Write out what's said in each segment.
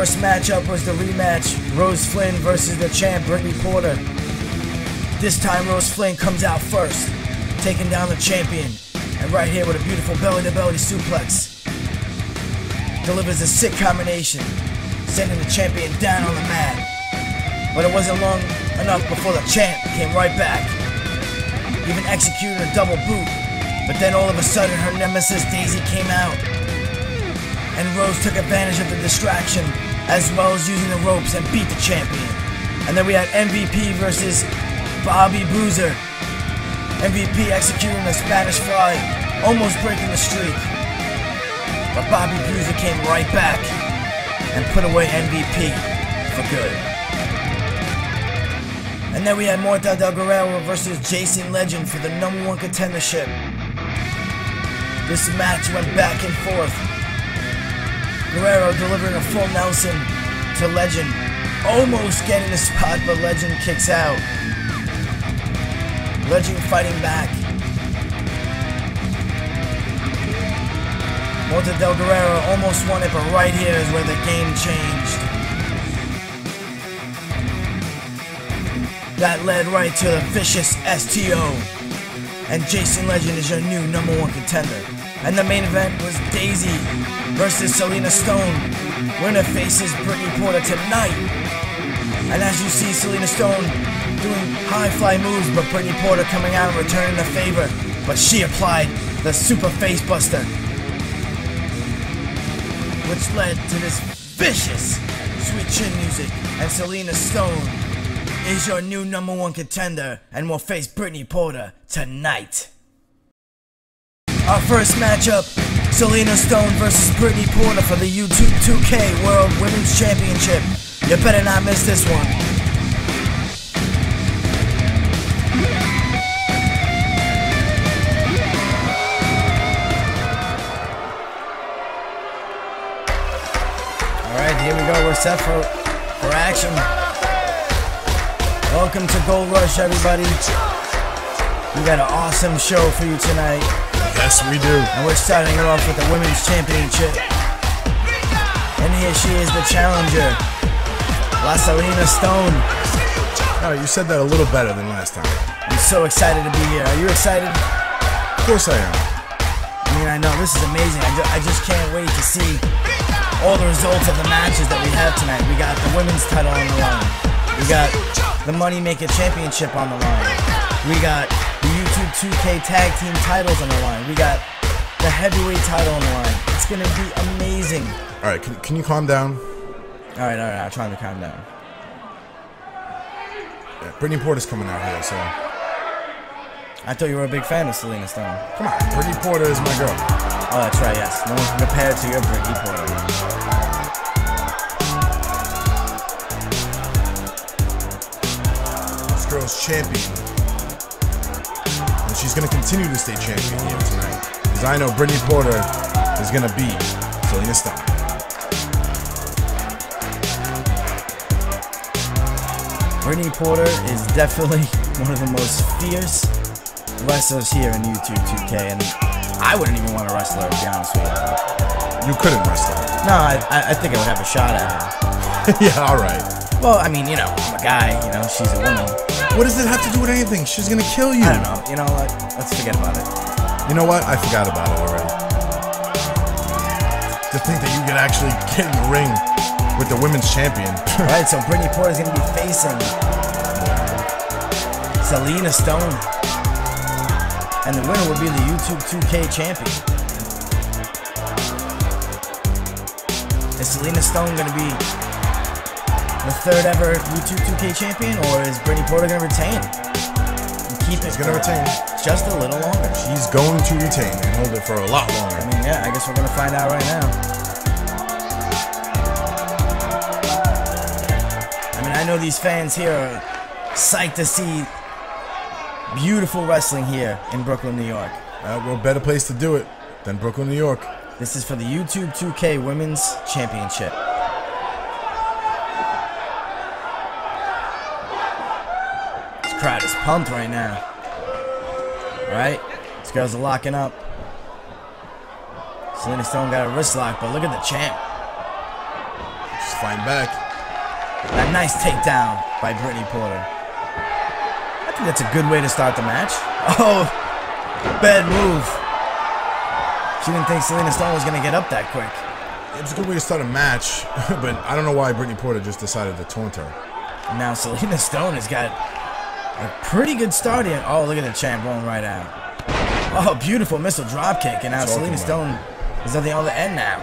first matchup was the rematch, Rose Flynn versus the champ Brittany Porter. This time Rose Flynn comes out first, taking down the champion, and right here with a beautiful belly-to-belly suplex. Delivers a sick combination, sending the champion down on the mat. But it wasn't long enough before the champ came right back. Even executed a double boot, but then all of a sudden her nemesis Daisy came out. And Rose took advantage of the distraction, as well as using the ropes, and beat the champion. And then we had MVP versus Bobby Bruiser. MVP executing a Spanish fly, almost breaking the streak. But Bobby Bruiser came right back and put away MVP for good. And then we had Morta Del Guerrero versus Jason Legend for the #1 contendership. This match went back and forth. Guerrero delivering a full Nelson to Legend, almost getting the spot, but Legend kicks out. Legend fighting back. Morta Del Guerrero almost won it, but right here is where the game changed. That led right to the vicious STO. And Jason Legend is your new #1 contender. And the main event was Daisy versus Selena Stone. Winner faces Brittany Porter tonight. And as you see, Selena Stone doing high fly moves, but Brittany Porter coming out and returning the favor, but she applied the super face buster, which led to this vicious sweet chin music, and Selena Stone is your new #1 contender and will face Brittany Porter tonight. Our first matchup, Selena Stone versus Brittany Porter for the YouTube 2K World Women's Championship. You better not miss this one. Here we go, we're set for action. Welcome to Gold Rush, everybody. We got an awesome show for you tonight. Yes, we do. And we're starting it off with the Women's Championship. And here she is, the challenger, La Selena Stone. Oh, you said that a little better than last time. I'm so excited to be here. Are you excited? Of course I am. I mean, I know, this is amazing. I just can't wait to see all the results of the matches that we have tonight. We got the women's title on the line. We got the Moneymaker Championship on the line. We got the YouTube 2K tag team titles on the line. We got the heavyweight title on the line. It's gonna be amazing. All right, can you calm down? All right, I'm trying to calm down. Yeah, Brittany Porter's coming out here, so. I thought you were a big fan of Selena Stone. Come on, Brittany Porter is my girl. Oh, that's right, yes. No one's compared to your Brittany Porter. This girl's champion. And she's going to continue to stay champion here tonight. Because I know Brittany Porter is going to beat Selena Stone. Brittany Porter is definitely one of the most fierce wrestlers here in YouTube 2K, and I wouldn't even want to wrestle her, to be honest with you. You couldn't wrestle her? No, I think I would have a shot at her. Yeah, alright. Well, I mean, you know, I'm a guy, you know, she's a woman. What does it have to do with anything? She's gonna kill you. I don't know, you know what, let's forget about it. You know what, I forgot about it already. To think that you could actually get in the ring with the women's champion. Alright, so Brittany Porter's gonna be facing Selena Stone. And the winner will be the YouTube 2K champion. Is Selena Stone going to be the third ever YouTube 2K champion, or is Brittany Porter going to retain? She's going to retain. Just a little longer. She's going to retain and hold it for a lot longer. I mean, yeah, I guess we're going to find out right now. I mean, I know these fans here are psyched to see beautiful wrestling here in Brooklyn, New York. Well, better place to do it than Brooklyn, New York. This is for the YouTube 2K Women's Championship. This crowd is pumped right now. All right, these girls are locking up. Selena Stone got a wrist lock, but look at the champ. She's fighting back. A nice takedown by Brittany Porter. I think that's a good way to start the match. Oh, bad move. She didn't think Selena Stone was going to get up that quick. It's a good way to start a match, but I don't know why Brittany Porter just decided to taunt her. Now Selena Stone has got a pretty good start here. Oh, look at the champ rolling right out. Oh, beautiful missile dropkick, and now Selena Stone is at the other end now.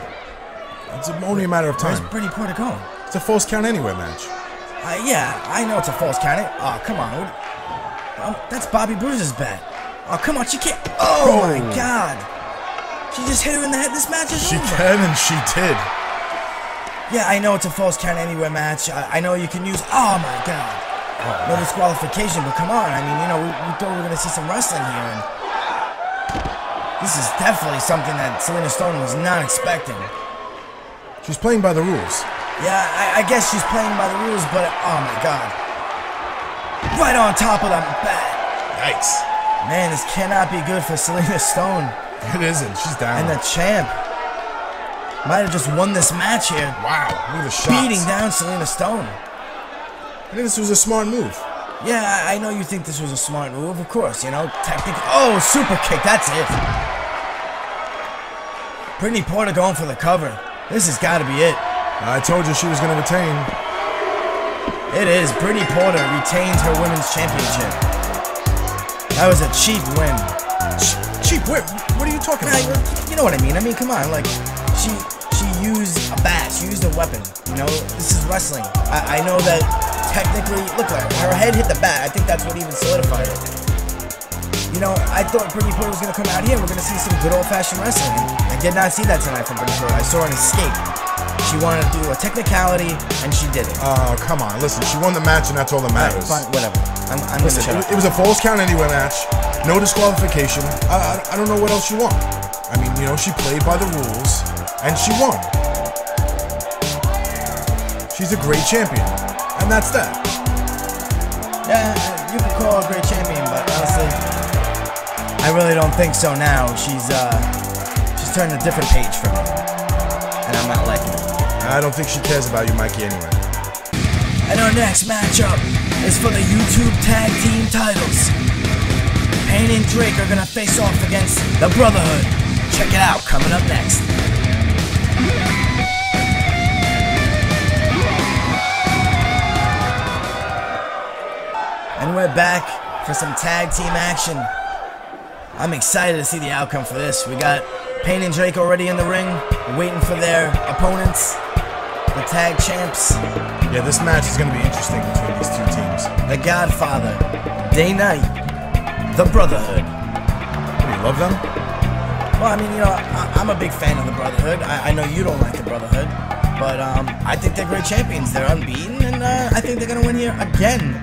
It's only a matter of time. Where's Brittany Porter going? It's a false count anywhere match. Yeah, I know it's a false count. Oh, come on. Oh, that's Bobby Bruiser's bet. Oh, come on, she can't. Oh, my God. She just hit her in the head. This match is over. She can, and she did. Yeah, I know it's a false count anywhere match. I know you can use. Oh, my God. Oh, no disqualification, but come on. I mean, you know, we thought we were going to see some wrestling here. And this is definitely something that Selena Stone was not expecting. She's playing by the rules. Yeah, I guess she's playing by the rules, but oh my God. Right on top of that bat. Yikes. Man, this cannot be good for Selena Stone. It isn't. She's down. And the champ might have just won this match here. Wow, look at the shots. Beating down Selena Stone. I think this was a smart move. Yeah, I know you think this was a smart move, of course, you know, technically. Oh, super kick, that's it. Brittany Porter going for the cover. This has got to be it. I told you she was going to retain. It is. Brittany Porter retains her women's championship. That was a cheap win. Cheap win? What are you talking about? You know what I mean. I mean, come on. Like, she used a bat. She used a weapon. You know, this is wrestling. I know that technically, look, like her head hit the bat. I think that's what even solidified it. You know, I thought Brittany Porter was going to come out here. We're going to see some good old-fashioned wrestling. I did not see that tonight from Brittany Porter. I saw an escape. She wanted to do a technicality, and she did it. Oh, come on. Listen, she won the match, and that's all that matters. Fine, whatever. I'm going to shut up. It was a false count anywhere match. No disqualification. I don't know what else she won. I mean, you know, she played by the rules, and she won. She's a great champion, and that's that. Yeah, you can call her a great champion, but honestly, I really don't think so now. She's turned a different page for me, and I'm not liking it. I don't think she cares about you, Mikey, anyway. And our next matchup is for the YouTube tag team titles. Payne and Drake are gonna face off against The Brotherhood. Check it out, coming up next. And we're back for some tag team action. I'm excited to see the outcome for this. We got Payne and Drake already in the ring, waiting for their opponents, the tag champs. Yeah, this match is going to be interesting between these two teams. The Godfather, Day Knight, The Brotherhood. Do you love them? Well, I mean, you know, I'm a big fan of The Brotherhood. I know you don't like The Brotherhood, but I think they're great champions. They're unbeaten, and I think they're going to win here again.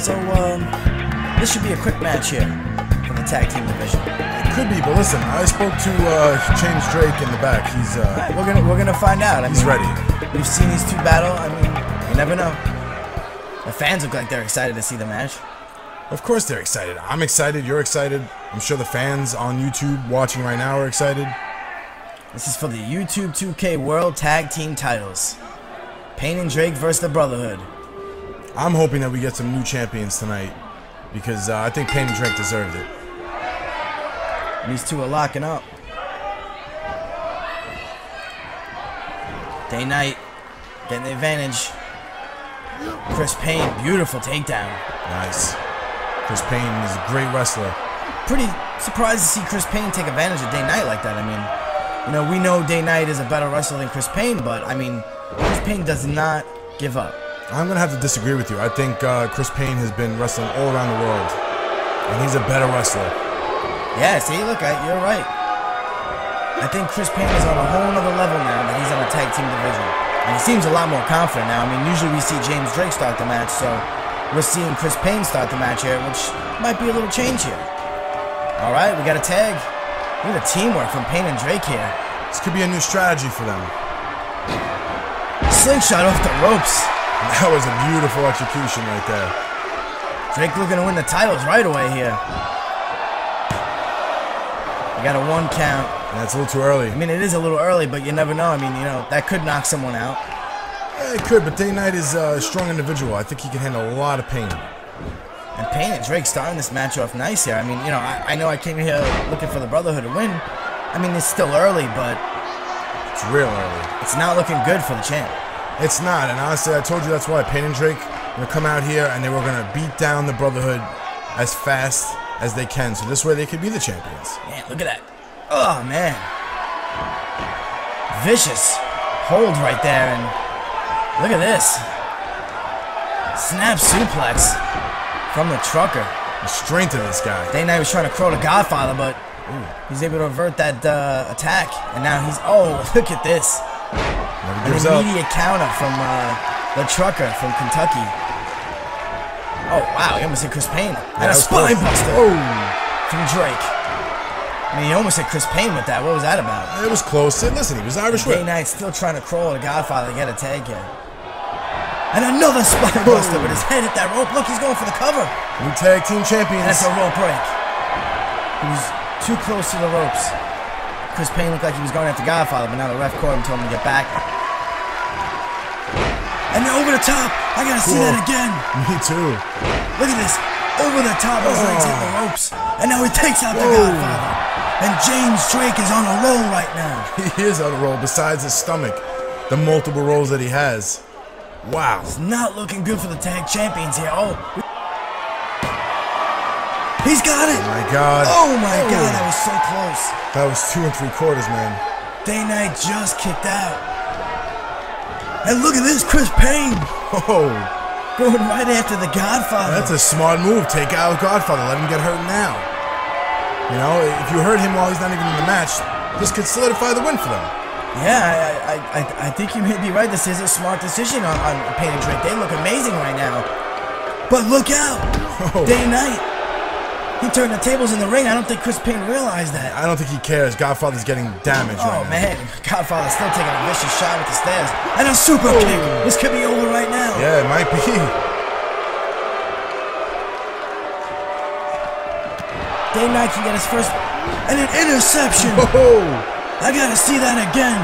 So this should be a quick match here. Tag team division. It could be, but listen, I spoke to James Drake in the back. He's right, we're gonna find out. He's ready. We've seen these two battle. I mean, you never know. The fans look like they're excited to see the match. Of course they're excited. I'm excited. You're excited. I'm sure the fans on YouTube watching right now are excited. This is for the YouTube 2K World Tag Team Titles. Payne and Drake versus The Brotherhood. I'm hoping that we get some new champions tonight because I think Payne and Drake deserved it. These two are locking up. Day Knight getting the advantage. Chris Payne, beautiful takedown. Nice. Chris Payne is a great wrestler. Pretty surprised to see Chris Payne take advantage of Day Knight like that. I mean, you know, we know Day Knight is a better wrestler than Chris Payne, but I mean, Chris Payne does not give up. I'm gonna have to disagree with you. I think Chris Payne has been wrestling all around the world, and he's a better wrestler. Yeah, see, look, you're right. I think Chris Payne is on a whole other level now that he's on the tag team division. And he seems a lot more confident now. I mean, usually we see James Drake start the match, so we're seeing Chris Payne start the match here, which might be a little change here. All right, we got a tag. Look at the teamwork from Payne and Drake here. This could be a new strategy for them. Slingshot off the ropes. That was a beautiful execution right there. Drake looking to win the titles right away here. Got a one count. That's a little too early. I mean, it is a little early, but you never know. I mean, you know, that could knock someone out. Yeah, it could, but Day Knight is a strong individual. I think he can handle a lot of pain. And Payne and Drake starting this match off nice here. I mean, you know, I know I came here looking for the Brotherhood to win. I mean, it's still early, but... It's real early. It's not looking good for the champ. It's not, and honestly, I told you that's why Payne and Drake are going to come out here and they were going to beat down the Brotherhood as fast as they can. So this way they could be the champions. Man, look at that. Oh, man. Vicious hold right there, and look at this. Snap suplex. From the trucker. The strength of this guy. Day Knight was trying to crow the Godfather, but he's able to avert that attack. And now he's, oh, look at this. An immediate counter from the trucker from Kentucky. Oh, wow, he almost hit Chris Payne. And a spine buster from Drake. I mean, he almost hit Chris Payne with that. What was that about? It was close. Listen, he was Irish. Day Knight's still trying to crow the Godfather to get a tag here. And another spine buster with his head at that rope. Look, he's going for the cover. New tag team champions. That's a rope break. He was too close to the ropes. Chris Payne looked like he was going after Godfather, but now the ref caught him and told him to get back. And then over the top. I gotta see that again. Me too. Look at this. Over the top. His legs hit the ropes. And now he takes out the Godfather. And James Drake is on a roll right now. He is on a roll, besides his stomach. The multiple rolls that he has. Wow. It's not looking good for the tag champions here. Oh. He's got it. Oh, my God. Oh, my God. That was so close. That was 2 3/4, man. Day Knight just kicked out. And look at this. Chris Payne. Oh. Going right after the Godfather. That's a smart move. Take out Godfather. Let him get hurt now. You know, if you hurt him while he's not even in the match, this could solidify the win for them. Yeah, I think you may be right. This is a smart decision on Payne and Drake. They look amazing right now. But look out! Day Knight. He turned the tables in the ring. I don't think Chris Payne realized that. I don't think he cares. Godfather's getting damaged right now. Oh, man. Godfather's still taking a vicious shot with the stairs. And a super kick. This could be over right now. Yeah, it might be. Day Knight can get his first... And an interception! I gotta see that again.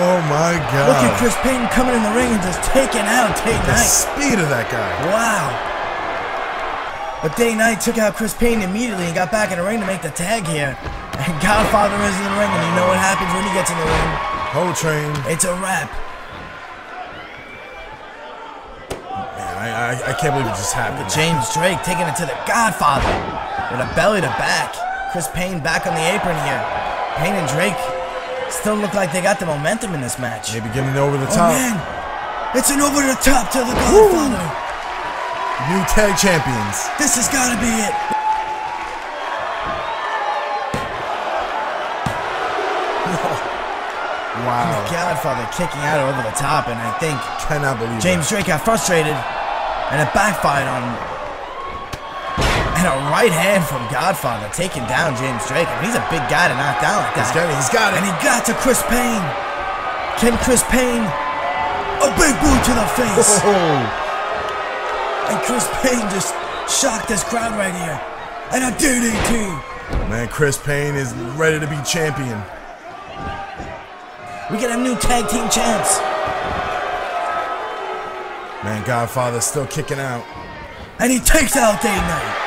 Oh my God. Look at Chris Payne coming in the ring and just taking out Day Knight. The speed of that guy. Wow. But Day Knight took out Chris Payne immediately and got back in the ring to make the tag here. And Godfather is in the ring, and you know what happens when he gets in the ring. Whole train. It's a wrap. Man, I can't believe it just happened. But James Drake taking it to the Godfather. With a belly to back. Chris Payne back on the apron here. Payne and Drake still look like they got the momentum in this match. Maybe getting it over the top. Oh, man. It's an over the top to the Godfather. New tag champions. This has got to be it. Wow. And the Godfather kicking out over the top, and I think cannot believe James Drake got frustrated, and it backfired on him. And a right hand from Godfather taking down James Drake. I mean, he's a big guy to knock down like that. He's got it. And he got to Chris Payne. Can Chris Payne... A big boot to the face. And Chris Payne just shocked this crowd right here. And a DDT. Man, Chris Payne is ready to be champion. We can have new tag team champs. Man, Godfather's still kicking out. And he takes out Day Knight.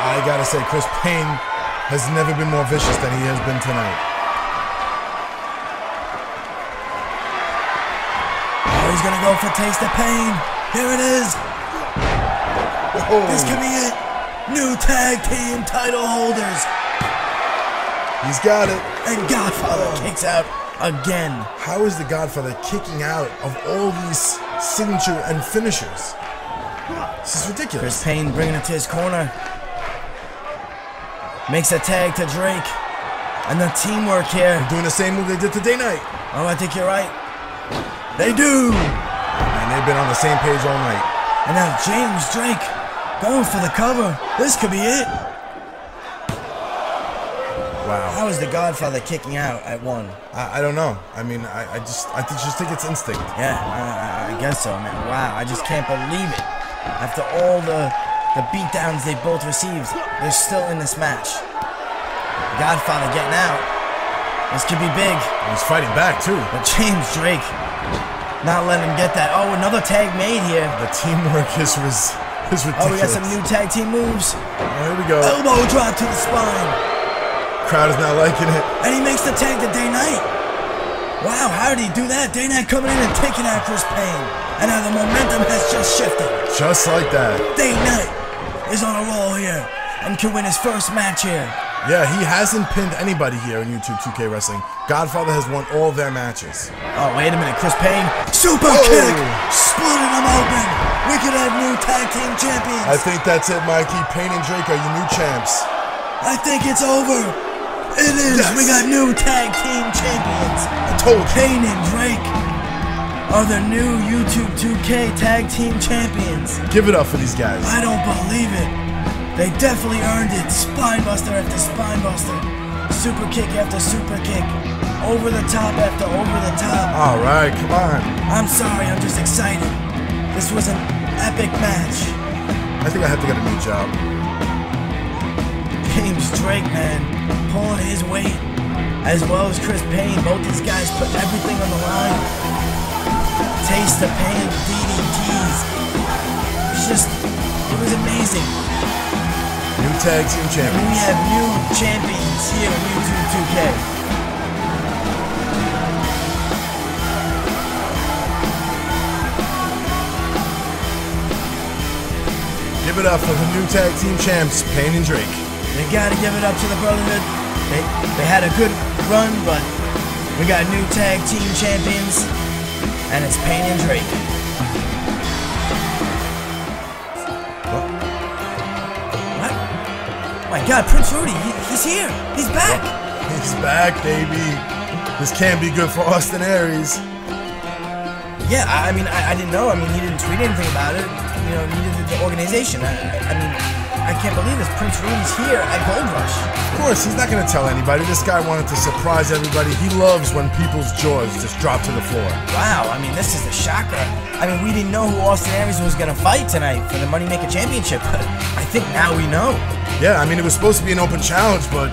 I gotta say, Chris Payne has never been more vicious than he has been tonight. Oh, he's gonna go for Taste of Pain. Here it is. This could be it. New tag team title holders. He's got it. And Godfather kicks out again. How is the Godfather kicking out of all these signature and finishers? This is ridiculous. Chris Payne bringing it to his corner. Makes a tag to Drake. And the teamwork here. They're doing the same move they did to Day Knight. Oh, I think you're right. They do. And they've been on the same page all night. And now James Drake going for the cover. This could be it. Wow. How is the Godfather kicking out at one? I don't know. I mean, I just think it's instinct. Yeah, I guess so, man. Wow, I just can't believe it. After all the beatdowns they both received, they're still in this match. Godfather getting out. This could be big. He's fighting back, too. But James Drake not letting him get that. Oh, another tag made here. The teamwork is ridiculous. Oh, we got some new tag team moves. Oh, here we go. Elbow drop to the spine. Crowd is not liking it. And he makes the tag to Day Knight. Wow, how did he do that? Day Knight coming in and taking out Chris Payne. And now the momentum has just shifted. Just like that. Day Knight is on a roll here and can win his first match here. Yeah, he hasn't pinned anybody here in YouTube 2K Wrestling. Godfather has won all their matches. Oh, wait a minute, Chris Payne. Super kick! Splitting them open! We could have new tag team champions! I think that's it, Mikey. Payne and Drake are your new champs. I think it's over. It is! Yes. We got new tag team champions. I told you. Payne and Drake are the new YouTube 2K tag team champions. Give it up for these guys. I don't believe it. They definitely earned it. Spinebuster after spinebuster. Super kick after super kick. Over the top after over the top. Alright, come on. I'm sorry, I'm just excited. This was an epic match. I think I have to get a new job. James Drake, man, pulling his weight. As well as Chris Payne. Both these guys put everything on the line. Taste of pain, DDTs. It's just, it was amazing. New tag team champions. We have new champions here on YouTube 2K. Give it up for the new tag team champs, Payne and Drake. They gotta give it up to the Brotherhood. They had a good run, but we got new tag team champions, and it's Payne and Drake. My God, Prince Rudy, he's here. He's back. He's back, baby. This can't be good for Austin Aries. Yeah, I mean, I didn't know. I mean, he didn't tweet anything about it. You know, neither did the organization. I mean, I can't believe this. Prince Rudy's here at Gold Rush. Of course, he's not going to tell anybody. This guy wanted to surprise everybody. He loves when people's jaws just drop to the floor. Wow, I mean, this is a shocker. I mean, we didn't know who Austin Aries was going to fight tonight for the Moneymaker Championship, but I think now we know. Yeah, I mean, it was supposed to be an open challenge, but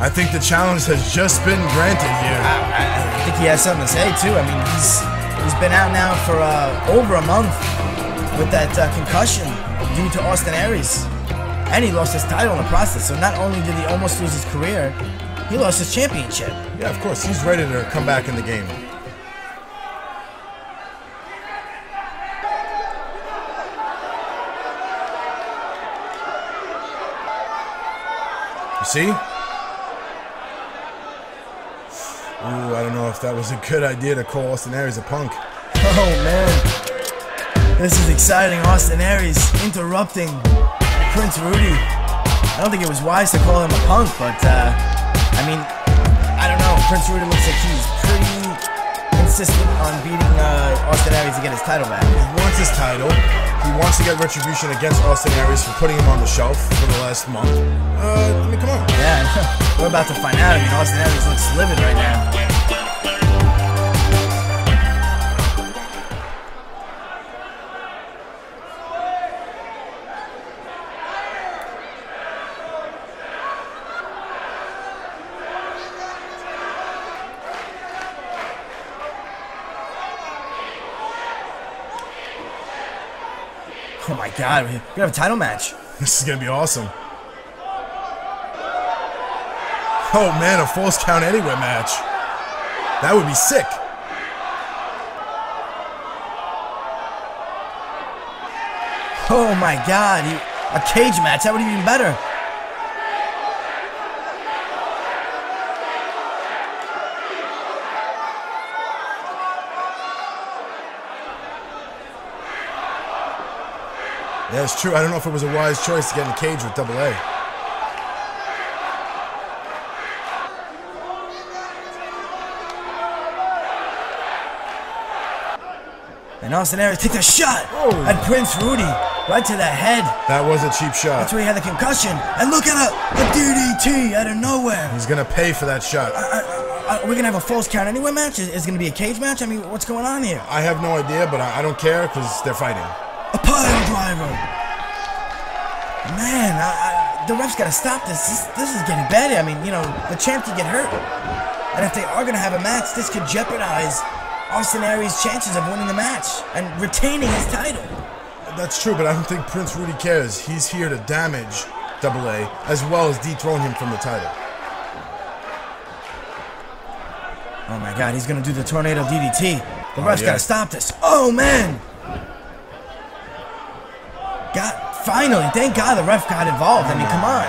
I think the challenge has just been granted here. I think he has something to say, too. I mean, he's been out now for over a month with that concussion due to Austin Aries. And he lost his title in the process, so not only did he almost lose his career, he lost his championship. Yeah, of course, he's ready to come back in the game. See? Ooh, I don't know if that was a good idea to call Austin Aries a punk. Oh, man. This is exciting. Austin Aries interrupting Prince Rudy. I don't think it was wise to call him a punk, but, I mean, I don't know. Prince Rudy looks like he's pretty insistent on beating Austin Aries to get his title back. He wants his title. He wants to get retribution against Austin Aries for putting him on the shelf for the last month. I mean, come on. Yeah, we're about to find out. I mean, Austin Aries looks livid right now. Oh my God, we're gonna have a title match. This is gonna be awesome. Oh man, a Falls Count Anywhere match. That would be sick. Oh my God, a cage match, that would be even better. Yeah, it's true. I don't know if it was a wise choice to get in the cage with Double-A. And Austin Aries takes a shot at Prince Rudy, right to the head. That was a cheap shot. That's where he had the concussion. And look at a DDT out of nowhere. He's going to pay for that shot. We're gonna have a Falls Count Anywhere match? Is it gonna be a cage match? I mean, what's going on here? I have no idea, but I don't care because they're fighting. A pile driver. Man, the ref's got to stop this. This is getting bad. I mean, you know, the champ could get hurt. And if they are going to have a match, this could jeopardize Austin Aries' chances of winning the match and retaining his title. That's true, but I don't think Prince Rudy cares. He's here to damage Double-A as well as dethrone him from the title. Oh my God, he's going to do the tornado DDT. The ref's got to stop this. Oh man! God, finally, thank God the ref got involved. I mean, come on.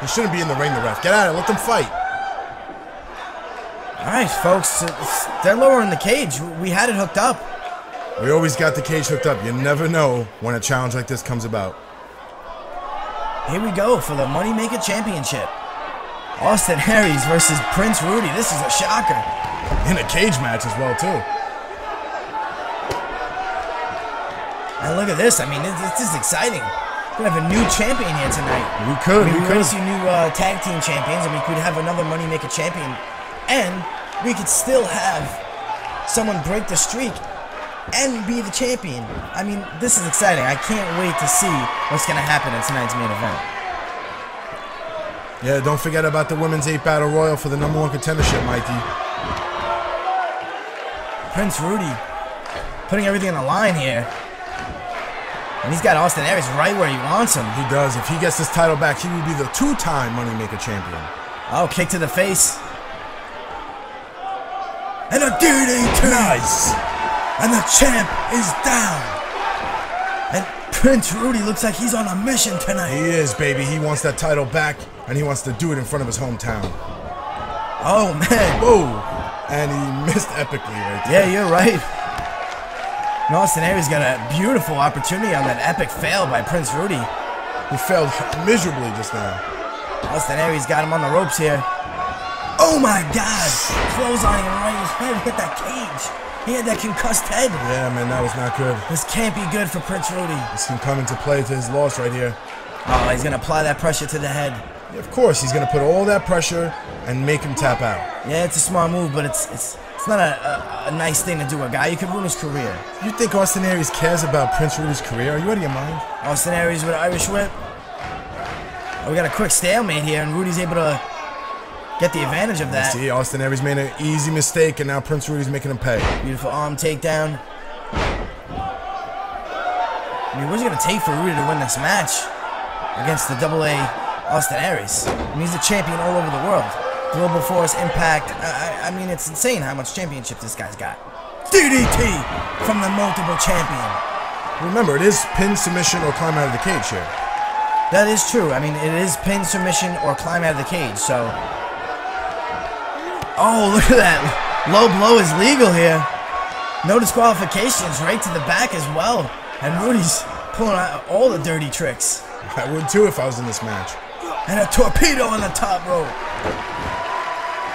He shouldn't be in the ring, the ref. Get out of it, let them fight. Alright, folks, they're lowering the cage. We had it hooked up. We always got the cage hooked up. You never know when a challenge like this comes about. Here we go for the Moneymaker Championship. Austin Aries versus Prince Rudy. This is a shocker. In a cage match as well, too. And look at this. I mean, this is exciting. We could have a new champion here tonight. We could. We could see new tag team champions, and we could have another Moneymaker Champion. And we could still have someone break the streak and be the champion. I mean, this is exciting. I can't wait to see what's going to happen in tonight's main event. Yeah, don't forget about the Women's 8 Battle Royal for the number 1 contendership, Mikey. Prince Rudy putting everything on the line here. And he's got Austin Aries right where he wants him. He does. If he gets this title back, he will be the 2-time Moneymaker Champion. Oh, kick to the face. And a DDT! Nice! And the champ is down! And Prince Rudy looks like he's on a mission tonight. He is, baby. He wants that title back, and he wants to do it in front of his hometown. Oh, man. Whoa! And he missed epically right there. Yeah, you're right. And Austin Aries got a beautiful opportunity on that epic fail by Prince Rudy. He failed miserably just now. Austin Aries got him on the ropes here. Oh my God! Clotheslining right in his head. He hit that cage. He had that concussed head. Yeah, man, that was not good. This can't be good for Prince Rudy. This can come into play to his loss right here. Oh, he's gonna apply that pressure to the head. Yeah, of course, he's gonna put all that pressure and make him tap out. Yeah, it's a smart move, but it's not a nice thing to do. A guy, you could ruin his career. You think Austin Aries cares about Prince Rudy's career? Are you out of your mind? Austin Aries with an Irish whip. Oh, we got a quick stalemate here, and Rudy's able to get the advantage of that. See, Austin Aries made an easy mistake, and now Prince Rudy's making him pay. Beautiful arm takedown. I mean, what's it going to take for Rudy to win this match against the Double-A Austin Aries? I mean, he's a champion all over the world. Global Force, Impact. I mean, it's insane how much championship this guy's got. DDT from the multiple champion. Remember, it is pin, submission, or climb out of the cage here. That is true. I mean, it is pin, submission, or climb out of the cage, so... Oh, look at that. Low blow is legal here. No disqualifications, right to the back as well. And Rudy's pulling out all the dirty tricks. I would too if I was in this match. And a torpedo on the top rope.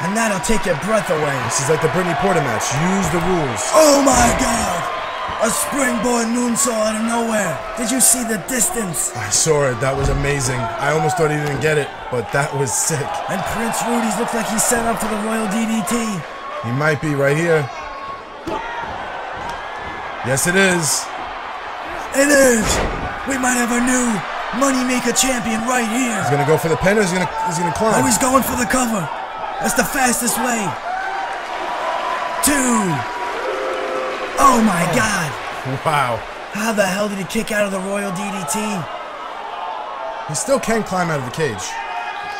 And that'll take your breath away. This is like the Brittany Porter match. Use the rules. Oh my God. A springboard moonsault out of nowhere. Did you see the distance? I saw it. That was amazing. I almost thought he didn't get it. But that was sick. And Prince Rudy's looks like he's set up for the Royal DDT. He might be right here. Yes, it is. It is. We might have a new Moneymaker Champion right here. He's going to go for the pin, or he's going to climb? Oh, he's going for the cover. That's the fastest way. 2. Oh, my God. Wow. How the hell did he kick out of the Royal DDT? He still can climb out of the cage.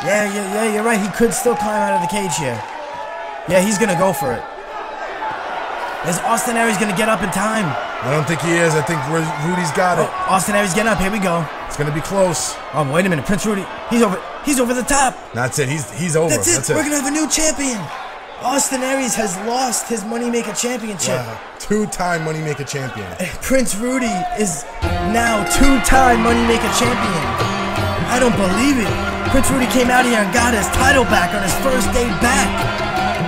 Yeah, you're right. He could still climb out of the cage here. Yeah, he's going to go for it. Is Austin Aries going to get up in time? I don't think he is. I think Rudy's got it. Oh, Austin Aries getting up. Here we go. It's going to be close. Oh, wait a minute. Prince Rudy. He's over the top. That's it. He's over. That's it. We're going to have a new champion. Austin Aries has lost his Moneymaker Championship. Wow. 2-time Moneymaker Champion. Prince Rudy is now 2-time Moneymaker Champion. I don't believe it. Prince Rudy came out here and got his title back on his first day back.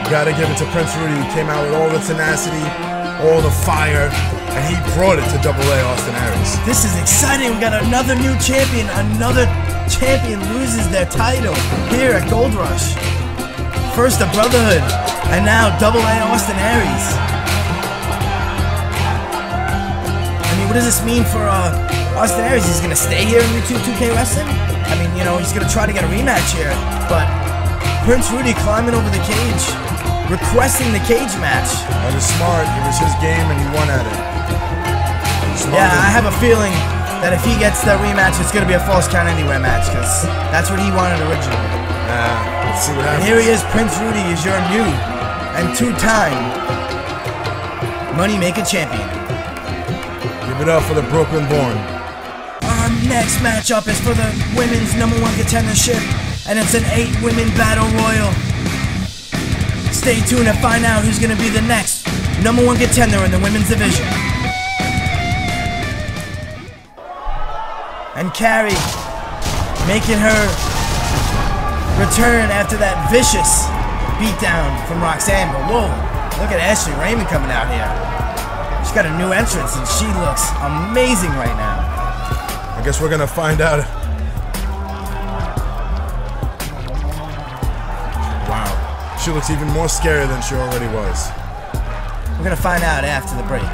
You gotta give it to Prince Rudy, who came out with all the tenacity, all the fire, and he brought it to Double-A Austin Aries. This is exciting. We got another new champion. Another champion loses their title here at Gold Rush. First the Brotherhood, and now Double-A Austin Aries. I mean, what does this mean for Austin Aries? He's gonna stay here in YouTube 2K Wrestling? I mean, you know, he's going to try to get a rematch here, but Prince Rudy climbing over the cage. requesting the cage match. That is smart. It was his game and he won at it. Yeah, I have a feeling that if he gets that rematch, it's going to be a Falls Count Anywhere match, because that's what he wanted originally. Yeah, let's see what happens. And here he is, Prince Rudy is your new and two-time Moneymaker Champion. Give it up for the Brooklyn-born. Our next matchup is for the women's #1 contendership, and it's an 8-women battle royal. Stay tuned to find out who's going to be the next #1 contender in the women's division. And Carrie making her return after that vicious beatdown from Roxanne. But whoa, look at Ashley Raymond coming out here. She's got a new entrance and she looks amazing right now. I guess we're gonna find out. Wow, she looks even more scary than she already was. We're gonna find out after the break.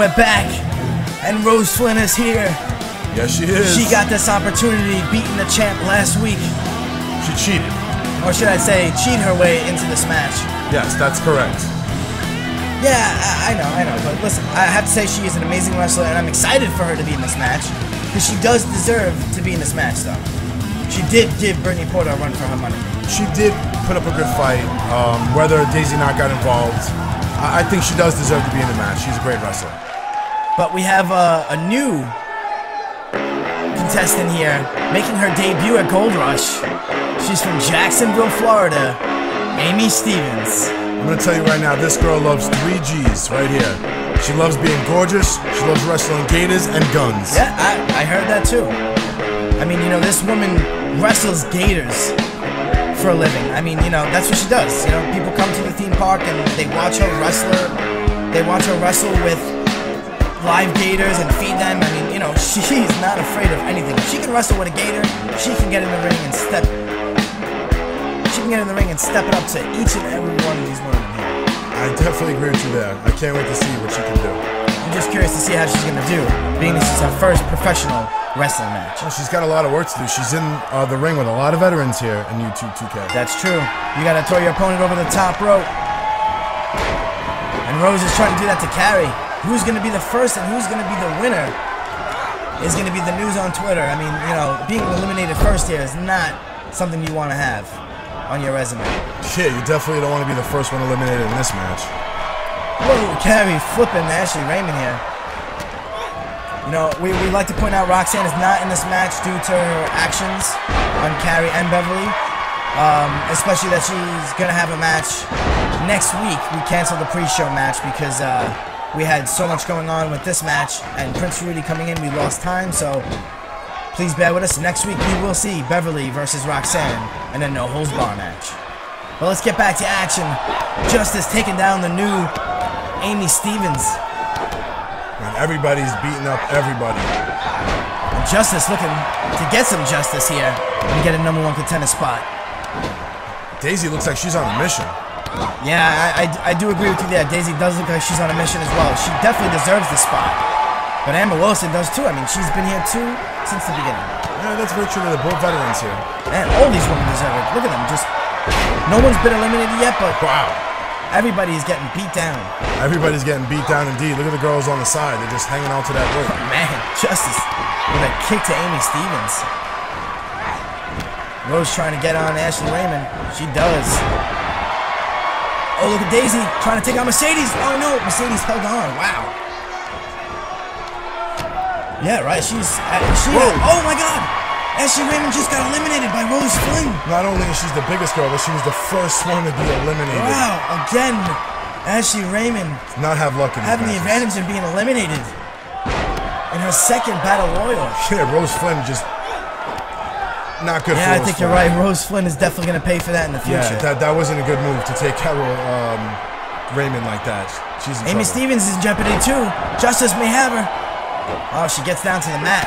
We're back, and Rose Flynn is here. Yes, she is. She got this opportunity, beating the champ last week. She cheated. Or should I say, cheat her way into this match. Yes, that's correct. Yeah, I know, but listen, I have to say she is an amazing wrestler, and I'm excited for her to be in this match, because she does deserve to be in this match, though. She did give Brittany Porter a run for her money. She did put up a good fight, whether Daisy Knott got involved. I think she does deserve to be in the match. She's a great wrestler. But we have a new contestant here, making her debut at Gold Rush. She's from Jacksonville, Florida, Amy Stevens. I'm going to tell you right now, this girl loves 3Gs right here. She loves being gorgeous, she loves wrestling gators and guns. Yeah, I heard that too. I mean, you know, this woman wrestles gators for a living. I mean, you know, that's what she does. You know, people come to the theme park and they watch her wrestler. They watch her wrestle with live gators and feed them. I mean, you know, she's not afraid of anything. If she can wrestle with a gator, she can get in the ring and step. She can get in the ring and step it up to each and every one of these women. I definitely agree with you there. I can't wait to see what she can do. I'm just curious to see how she's gonna do, being this is her first professional wrestling match. Well, she's got a lot of work to do. She's in the ring with a lot of veterans here in YouTube 2K. That's true. You gotta throw your opponent over the top rope. And Rose is trying to do that to Carrie. Who's going to be the first and who's going to be the winner is going to be the news on Twitter. I mean, you know, being eliminated first here is not something you want to have on your resume. Shit, you definitely don't want to be the first one eliminated in this match. Whoa, Carrie flipping Ashley Raymond here. You know, we like to point out Roxanne is not in this match due to her actions on Carrie and Beverly. Especially that she's going to have a match next week. We canceled the pre-show match because... we had so much going on with this match, and Prince Rudy coming in, we lost time, so please bear with us. Next week, we will see Beverly versus Roxanne in a no-holds-bar match. But let's get back to action. Justice taking down the new Amy Stevens. And everybody's beating up everybody. And Justice looking to get some justice here and get a #1 contender spot. Daisy looks like she's on a mission. Yeah, I do agree with you there. Daisy does look like she's on a mission as well. She definitely deserves the spot. But Amber Wilson does too. I mean, she's been here too since the beginning. Yeah, that's very true. They're both veterans here. And all these women deserve it. Look at them. Just no one's been eliminated yet, but wow, everybody's getting beat down. Everybody's getting beat down indeed. Look at the girls on the side. They're just hanging on to that rope. Oh, man, Justice with a kick to Amy Stevens. Rose trying to get on Ashley Raymond. She does. Oh, look at Daisy trying to take on Mercedes. Oh, no. Mercedes held on. Wow. Yeah, right. Oh, my God. Ashley Raymond just got eliminated by Rose Flynn. Not only is she the biggest girl, but she was the first one to be eliminated. Wow. Again, Ashley Raymond. Not have luck in having the advantage of being eliminated in her second battle royal. Yeah, Rose Flynn just... Not good for Rose Flynn. Yeah, I think you're right. Rose Flynn is definitely going to pay for that in the future. Yeah, that wasn't a good move to take Carol Raymond like that. She's in trouble. Amy Stevens is in jeopardy too. Justice may have her. Oh, she gets down to the mat.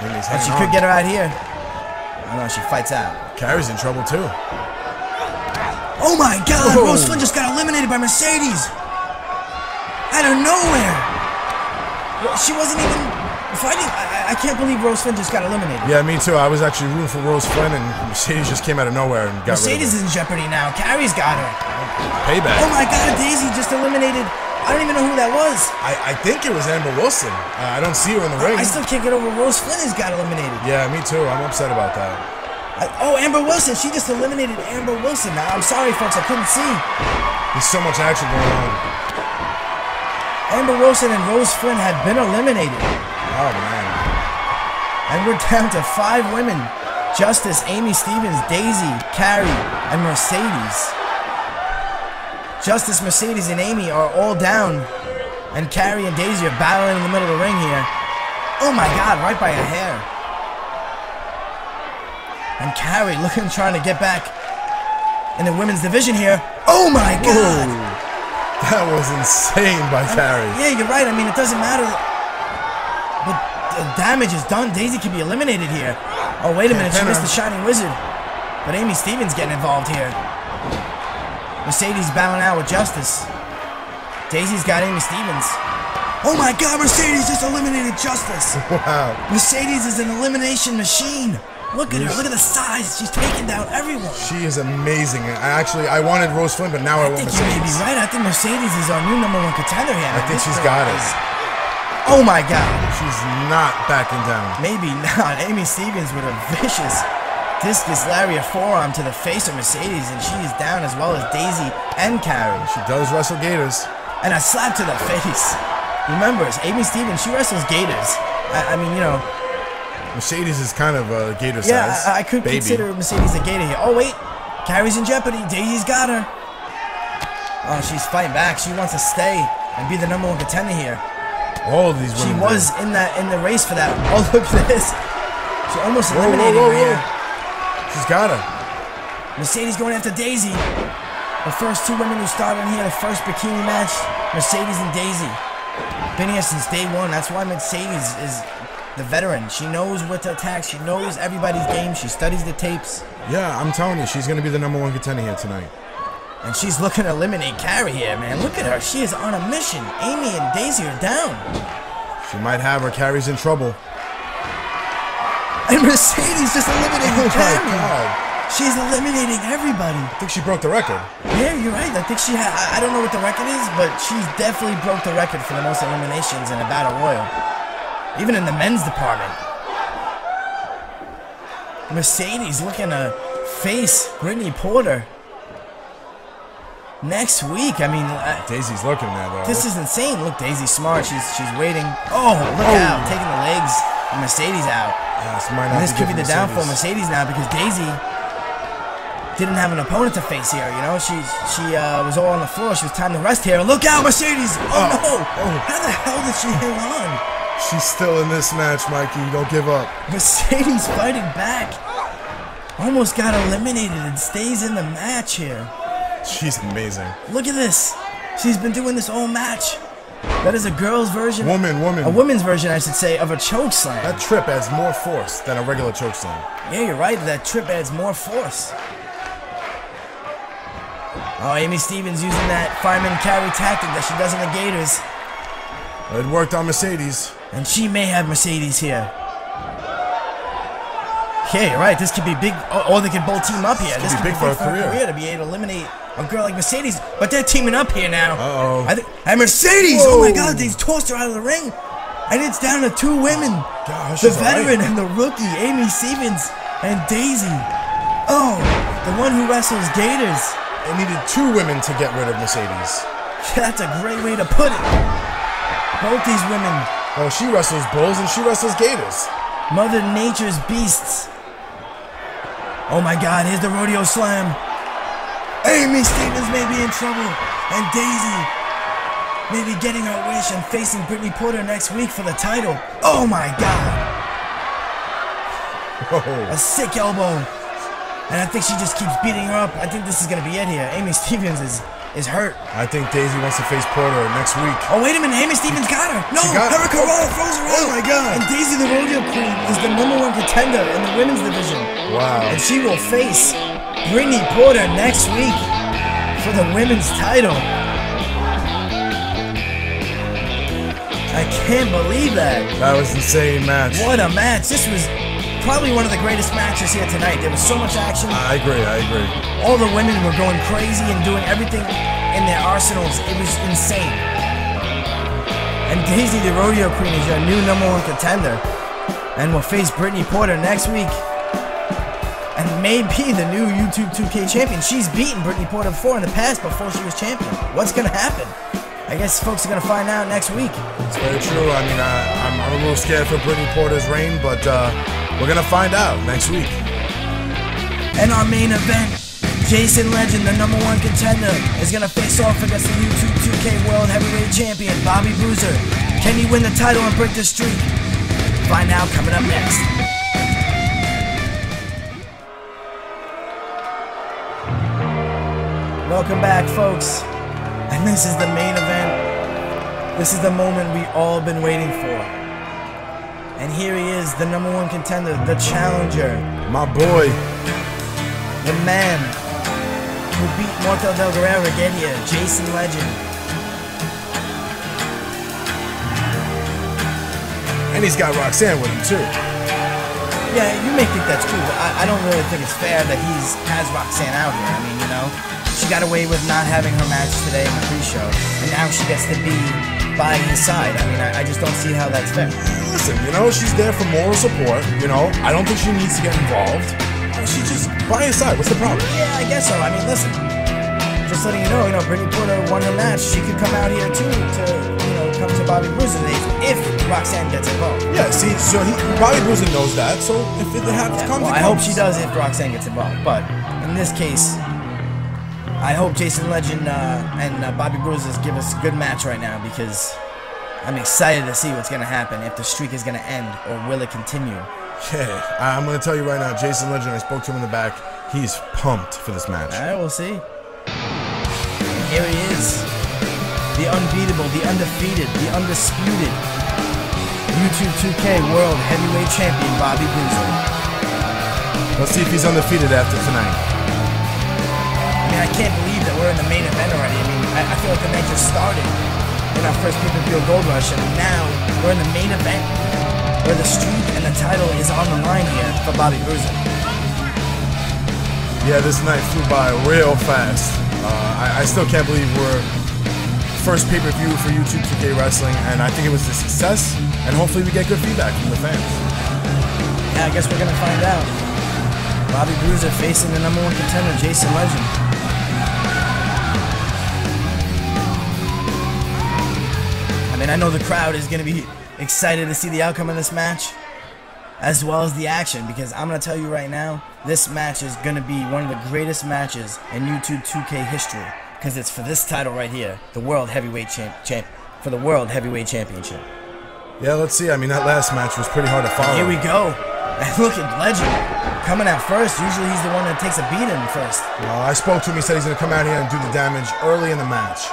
And she could get her out here. Oh, no, she fights out. Carrie's in trouble too. Oh my God! Whoa. Rose Flynn just got eliminated by Mercedes. Out of nowhere. She wasn't even fighting. I can't believe Rose Flynn just got eliminated. Yeah, me too. I was actually rooting for Rose Flynn, and Mercedes just came out of nowhere and got Mercedes rid of her. Is in jeopardy now. Carrie's got her. Payback. Oh my God, Daisy just eliminated. I don't even know who that was. I think it was Amber Wilson. I don't see her in the ring. I still can't get over Rose Flynn has got eliminated. Yeah, me too. I'm upset about that. Amber Wilson. She just eliminated Amber Wilson. Now, I'm sorry, folks. I couldn't see. There's so much action going on. Amber Wilson and Rose Flynn had been eliminated. Oh, man. And we're down to 5 women. Justice, Amy Stevens, Daisy, Carrie, and Mercedes. Justice, Mercedes, and Amy are all down. And Carrie and Daisy are battling in the middle of the ring here. Oh, my God, right by her hair. And Carrie looking, trying to get back in the women's division here. Oh, my God. Whoa. That was insane by Carrie. Yeah, you're right. I mean, it doesn't matter. But the damage is done. Daisy can be eliminated here. Oh, wait a minute. She missed the Shining Wizard. But Amy Stevens getting involved here. Mercedes battling out with Justice. Daisy's got Amy Stevens. Oh, my God. Mercedes just eliminated Justice. Wow. Mercedes is an elimination machine. Look at her. Look at the size. She's taking down everyone. She is amazing. I wanted Rose Flynn, but now I want Mercedes. I think you may be right. I think Mercedes is our new #1 contender here. I think she's got it. Oh my God. She's not backing down. Maybe not. Amy Stevens with a vicious discus lariat forearm to the face of Mercedes, and she is down as well as Daisy and Carrie. She does wrestle Gators. And a slap to the face. Remember, Amy Stevens, she wrestles Gators. I mean, you know. Mercedes is kind of a Gator size. Yeah, I could consider Mercedes a Gator here. Oh, wait. Carrie's in jeopardy. Daisy's got her. Oh, she's fighting back. She wants to stay and be the #1 contender here. All of these women. She was in the race for that. Oh, look at this. She almost eliminated her. She's got her. Mercedes going after Daisy. The first 2 women who started here, the first bikini match, Mercedes and Daisy. Been here since day 1. That's why Mercedes is the veteran. She knows what to attack. She knows everybody's game. She studies the tapes. Yeah, I'm telling you, she's going to be the #1 contender here tonight. And she's looking to eliminate Carrie here, man. Look at her. She is on a mission. Amy and Daisy are down. She might have her. Carrie's in trouble. And Mercedes just eliminated Carrie. God. She's eliminating everybody. I think she broke the record. Yeah, you're right. I think she had... I don't know what the record is, but she definitely broke the record for the most eliminations in a battle royal. Even in the men's department. Mercedes looking to face Brittany Porter next week. I mean, Daisy's looking at her. This is insane. Look, Daisy's smart. She's waiting. Oh, look out! Taking the legs and Mercedes out. Yes, and this could be the downfall of Mercedes now because Daisy didn't have an opponent to face here. You know, she was all on the floor. She was time to rest here. Look out, Mercedes! Oh no! Oh. How the hell did she hang on? She's still in this match, Mikey. Don't give up. Mercedes fighting back. Almost got eliminated and stays in the match here. She's amazing. Look at this. She's been doing this all match. That is a girl's version. A woman's version, I should say, of a choke slam. That trip adds more force than a regular choke slam. Yeah, you're right. That trip adds more force. Oh, Amy Stevens using that fireman carry tactic that she does in the Gators. It worked on Mercedes. And she may have Mercedes here. Okay, right. This could be big, or they could both team up here. This could be big for her career to be able to eliminate a girl like Mercedes. But they're teaming up here now. Uh-oh. And Mercedes! Whoa. Oh my God, they tossed her out of the ring. And it's down to 2 women. Gosh, the veteran and the rookie, Amy Stevens. and Daisy. Oh, the one who wrestles gators. It needed two women to get rid of Mercedes. That's a great way to put it. Both these women. Oh, she wrestles bulls and she wrestles gators. Mother Nature's beasts. Oh my God, here's the rodeo slam. Amy Stevens may be in trouble, and Daisy may be getting her wish and facing Brittany Porter next week for the title. Oh my God. Whoa. A sick elbow, and I think she just keeps beating her up. I think this is gonna be it here. Amy Stevens is hurt. I think Daisy wants to face Porter next week. Oh wait a minute, Amy Stevens got her. No, Hurricane Rana throws her out. Oh my God! And Daisy the Rodeo Queen is the #1 contender in the women's division. Wow! And she will face Brittany Porter next week for the women's title. I can't believe that. That was an insane match. What a match! This was probably one of the greatest matches here tonight. There was so much action. I agree. All the women were going crazy and doing everything in their arsenals. It was insane. And Daisy the Rodeo Queen is your new #1 contender, and will face Brittany Porter next week, and maybe the new YouTube 2K champion. She's beaten Brittany Porter before in the past, before she was champion. What's gonna happen? I guess folks are gonna find out next week. It's very true. I mean, I'm a little scared for Brittany Porter's reign, but we're gonna find out next week. And our main event, Jason Legend, the #1 contender, is gonna face off against the YouTube 2K World Heavyweight Champion, Bobby Bruiser. Can he win the title and break the streak? Find out coming up next. Welcome back, folks. And this is the main event. This is the moment we all been waiting for. And here he is, the #1 contender, the challenger. My boy. The man who beat Morta Del Guerrero again here, Jason Legend. And he's got Roxanne with him too. Yeah, you may think that's cool, but I don't really think it's fair that he has Roxanne out here. I mean, you know, she got away with not having her match today in the pre-show, and now she gets to be by his side. I mean, I just don't see how that's fair. Listen, you know, she's there for moral support, you know. I don't think she needs to get involved. She's just by his side. What's the problem? Yeah, I guess so. I mean, listen, just letting you know, Brittany Porter won her match. She could come out here, too, to, you know, come to Bobby Bruiser's aid if Roxanne gets involved. Yeah, see, so Bobby Bruiser knows that, so if it happens, yeah, well, I hope she does if Roxanne gets involved, but in this case, I hope Jason Legend and Bobby Bruiser give us a good match right now, because I'm excited to see what's going to happen, if the streak is going to end or will it continue. Yeah, I'm going to tell you right now, Jason Legend, I spoke to him in the back, he's pumped for this match. Alright, we'll see. And here he is, the unbeatable, the undefeated, the undisputed YouTube 2K World Heavyweight Champion, Bobby Bruiser. Let's see if he's undefeated after tonight. I can't believe that we're in the main event already. I mean, I feel like the night just started in our first pay-per-view Gold Rush, and now we're in the main event where the streak and the title is on the line here for Bobby Bruiser. Yeah, this night flew by real fast. I still can't believe we're first pay-per-view for YouTube 2K Wrestling, and I think it was a success, and hopefully we get good feedback from the fans. Yeah, I guess we're gonna find out. Bobby Bruiser facing the #1 contender, Jason Legend. And I know the crowd is going to be excited to see the outcome of this match, as well as the action, because I'm going to tell you right now, this match is going to be one of the greatest matches in YouTube 2K history, because it's for this title right here, the World Heavyweight Championship. Yeah, let's see. I mean, that last match was pretty hard to follow. Here we go. And look at Legend. Coming out first, usually he's the one that takes a beating first. Well, I spoke to him, he said he's going to come out here and do the damage early in the match.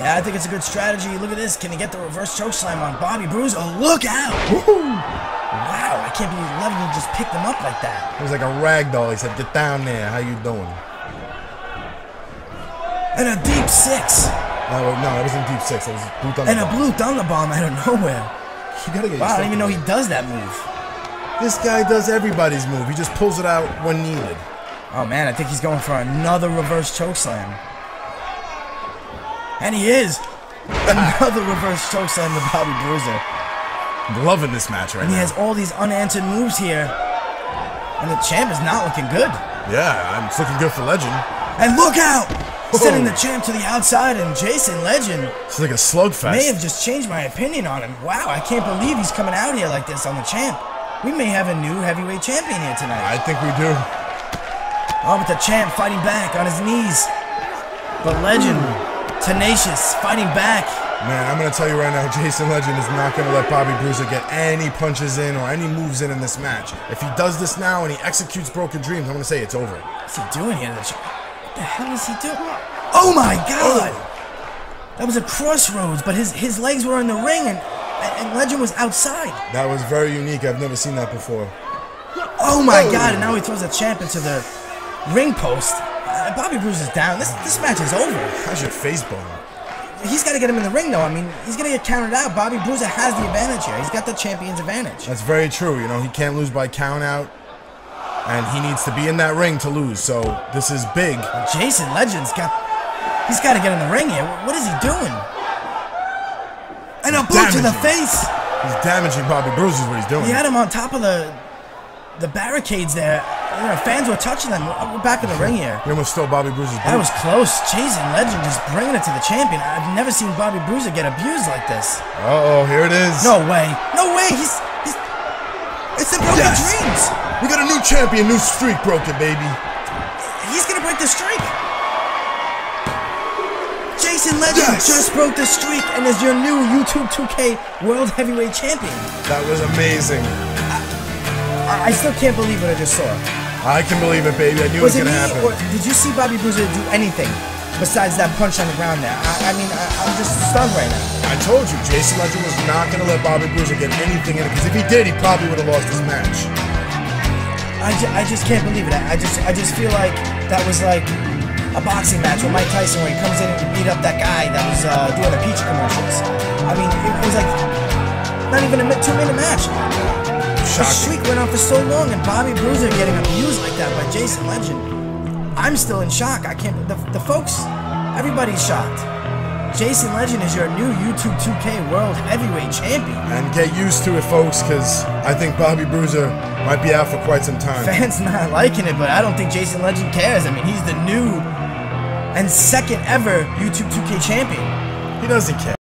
Yeah, I think it's a good strategy. Look at this. Can he get the reverse choke slam on Bobby Bruiser? Oh, look out! Woo! Wow, I can't believe Legend just picked him up like that. It was like a ragdoll. He said, get down there. How you doing? And a deep six. No, it wasn't deep six. It was blue thunderbomb. And a blue thunderbomb out of nowhere. You gotta get wow, I didn't even know he does that move. This guy does everybody's move. He just pulls it out when needed. Oh, man, I think he's going for another reverse choke slam. And he is! Another reverse chokeslam to Bobby Bruiser. I'm loving this match right now. And he has all these unanswered moves here. And the champ is not looking good. Yeah, it's looking good for Legend. And look out! Whoa. Sending the champ to the outside, and Jason Legend... It's like a slugfest. May have just changed my opinion on him. Wow, I can't believe he's coming out here like this on the champ. We may have a new heavyweight champion here tonight. I think we do. Oh, but the champ fighting back on his knees. But Legend, tenacious, fighting back. Man, I'm going to tell you right now, Jason Legend is not going to let Bobby Bruiser get any punches in or any moves in this match. If he does this now and he executes Broken Dreams, I'm going to say it's over. What's he doing here? What the hell is he doing? Oh my God! Oh. That was a crossroads, but his legs were in the ring and Legend was outside. That was very unique. I've never seen that before. Oh my God, and now he throws a champ into the ring post. Bobby Bruiser is down. This match is over. I should face bomb. He's got to get him in the ring, though. I mean, he's going to get counted out. Bobby Bruiser has the advantage here. He's got the champion's advantage. That's very true. You know, he can't lose by count out, and he needs to be in that ring to lose. So this is big. Jason Legend's got to get in the ring here. What is he doing? And a boot to the face. He's damaging Bobby Bruiser is what he's doing. He had him on top of the barricades there. You know, fans were touching them. We're back in the ring here. We almost stole Bobby Bruiser's boot. That was close. Jason Legend just bringing it to the champion. I've never seen Bobby Bruiser get abused like this. Uh-oh, here it is. No way. No way. He's it's the Broken Dreams. We got a new champion, new streak broken, baby. He's going to break the streak. Jason Legend just broke the streak and is your new YouTube 2K World Heavyweight Champion. That was amazing. I still can't believe what I just saw. I can believe it, baby. I knew it was going to happen. Did you see Bobby Bruiser do anything besides that punch on the ground there? I'm just stunned right now. I told you, Jason Legend was not going to let Bobby Bruiser get anything in it, because if he did, he probably would have lost this match. I just can't believe it. I just feel like that was like a boxing match with Mike Tyson, where he comes in and beat up that guy that was doing the Peach commercials. I mean, it was like not even a 2-minute match. The streak went on for so long, and Bobby Bruiser getting abused like that by Jason Legend. I'm still in shock. I can't. The folks, everybody's shocked. Jason Legend is your new YouTube 2K World Heavyweight Champion. And get used to it, folks, because I think Bobby Bruiser might be out for quite some time. Fans not liking it, but I don't think Jason Legend cares. I mean, he's the new and second ever YouTube 2K Champion. He doesn't care.